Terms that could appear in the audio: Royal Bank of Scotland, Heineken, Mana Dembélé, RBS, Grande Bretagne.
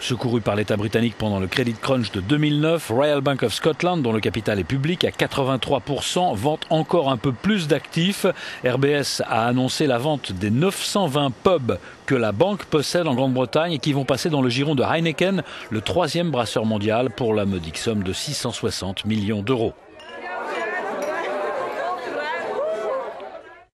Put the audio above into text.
Secouru par l'État britannique pendant le Credit Crunch de 2009, Royal Bank of Scotland, dont le capital est public à 83%, vante encore un peu plus d'actifs. RBS a annoncé la vente des 920 pubs que la banque possède en Grande-Bretagne et qui vont passer dans le giron de Heineken, le troisième brasseur mondial, pour la modique somme de 660 millions d'euros.